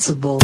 sensible.